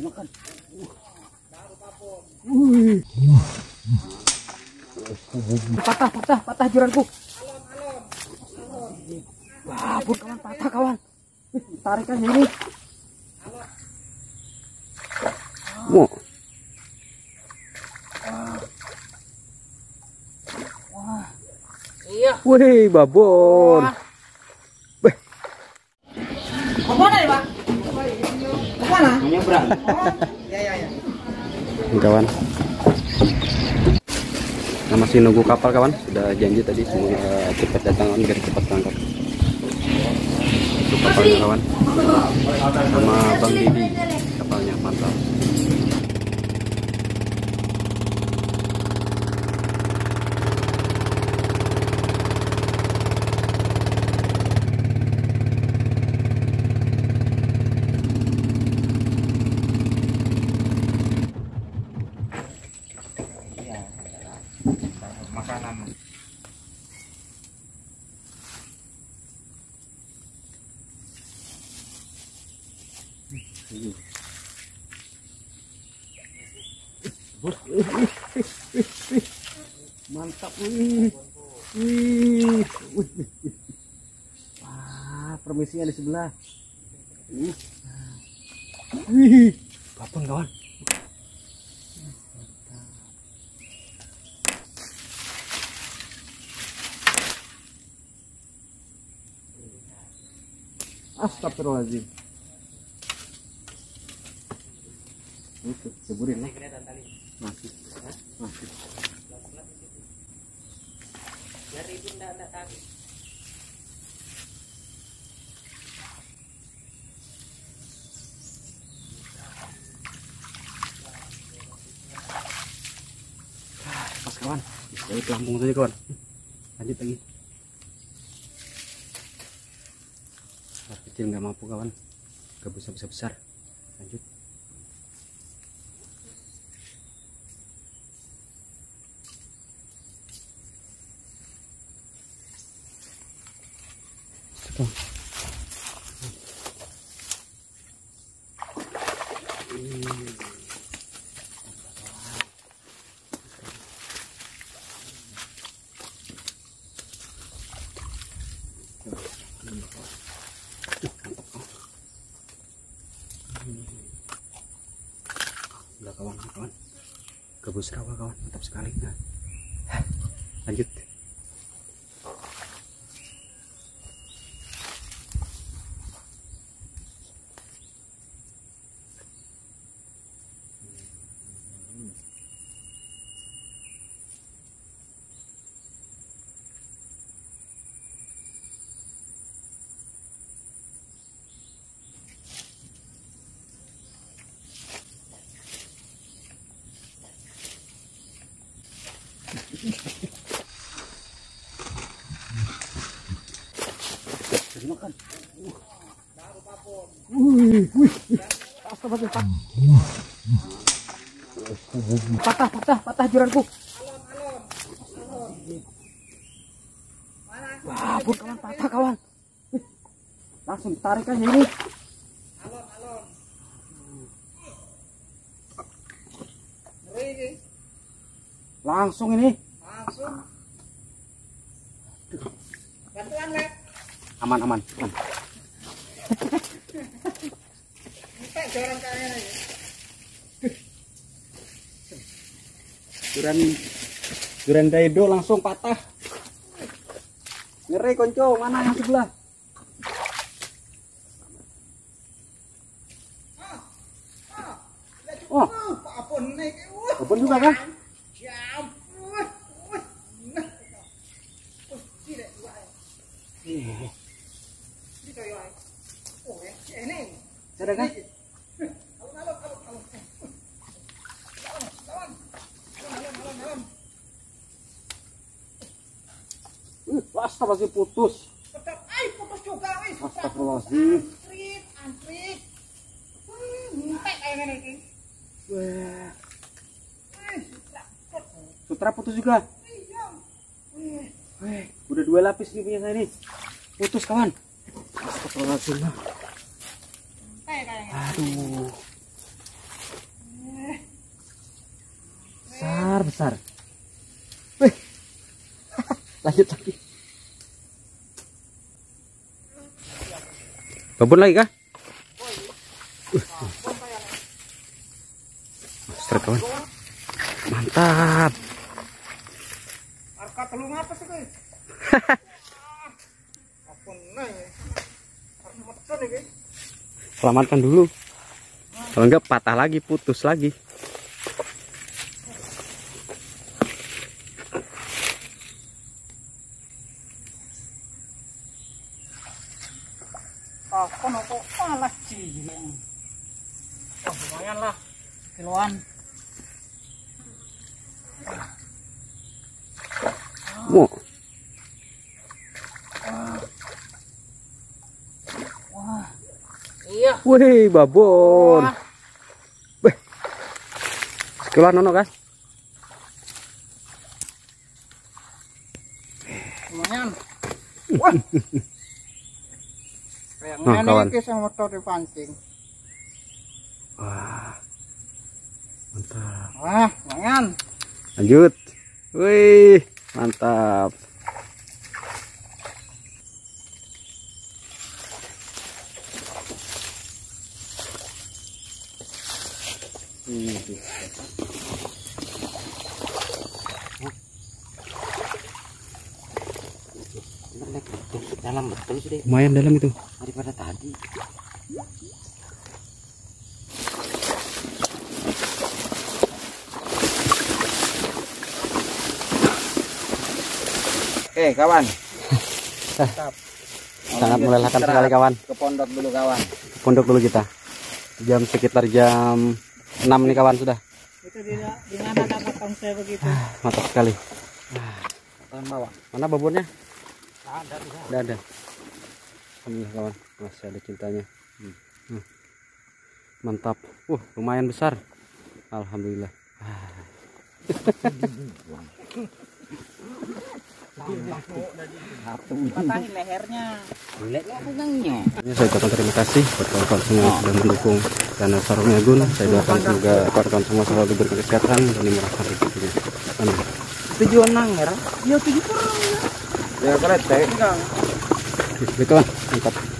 Makan. Patah joranku. Babur kawan, patah kawan. Tarikan ini. Wow. Wah. Iya. Wih, babon. Nyebrang. Ya. Kawan. Nah, masih nunggu kapal kawan. Sudah janji tadi semoga cepat datang biar cepat berangkat. Kapalnya kawan. Sama Bang Didi kapalnya mantap. Mantap. Wah, permisinya di sebelah. Babon kawan. Astagfirullahaladzim. Seburin lah. Masih. Dari benda tadi. Pas kawan, dari pelampung saja kawan. Lanjut lagi. Pas kecil nggak mampu kawan, nggak bisa besar. Lanjut. Udah kawan, gabus rawa kawan, mantap sekali. Nah, lanjut. Makan. Baru babon. Patah joranku. Babon kawan, patah kawan. Langsung tarikan ini. Alon. Langsung. Bantuan Lek. Aman. Duran daido langsung patah. Ngeri konco, mana yang sebelah? Oh, babon juga kan? Ada kan? Astagfirullahaladzim, putus. Putus juga. Astagfirullahaladzim. Antrik. Mumpet kayak gini. Sutra putus juga. Udah 2 lapis nih punya saya nih. Putus kawan. Astagfirullahaladzim. Tuh. Besar. Wih. Lanjut lagi. Babon lagi kah? Strike kawan. Mantap. Arka telung apa sih guys? Selamatkan dulu. Kalau enggak patah lagi, putus lagi. Lumayan lah, kiloan. Wah. Iya. Wih, babon. Beh. Sekiloan nono, guys. Lumayan. Wah. Nah, kawan. Wah, mantap. Wah, jangan. Lanjut. Wih, mantap. Dalam betul sih. Lumayan dalam itu. Daripada tadi. Oke kawan, mantap. Sangat melelahkan sekali kawan. Ke pondok dulu kawan. Ke pondok dulu kita. Jam sekitar jam 6 nih kawan sudah. Itu di mana dapat tongse begitu? Mantap sekali. Tangan bawah. Mana babonnya? Ada tidak? Tidak ada. Alhamdulillah kawan, masih ada cintanya. Mantap. Lumayan besar. Alhamdulillah. Patahin lehernya. Ini saya ucapkan terima kasih buat kawan-kawan semua yang sudah mendukung channel Sarung Agung. Saya doakan semoga kawan-kawan semua selalu diberi kesehatan dan dimurahkan rezekinya. Amin. Tujuan nangger? Ya tujuan. Ya kalian. Betul, mantap.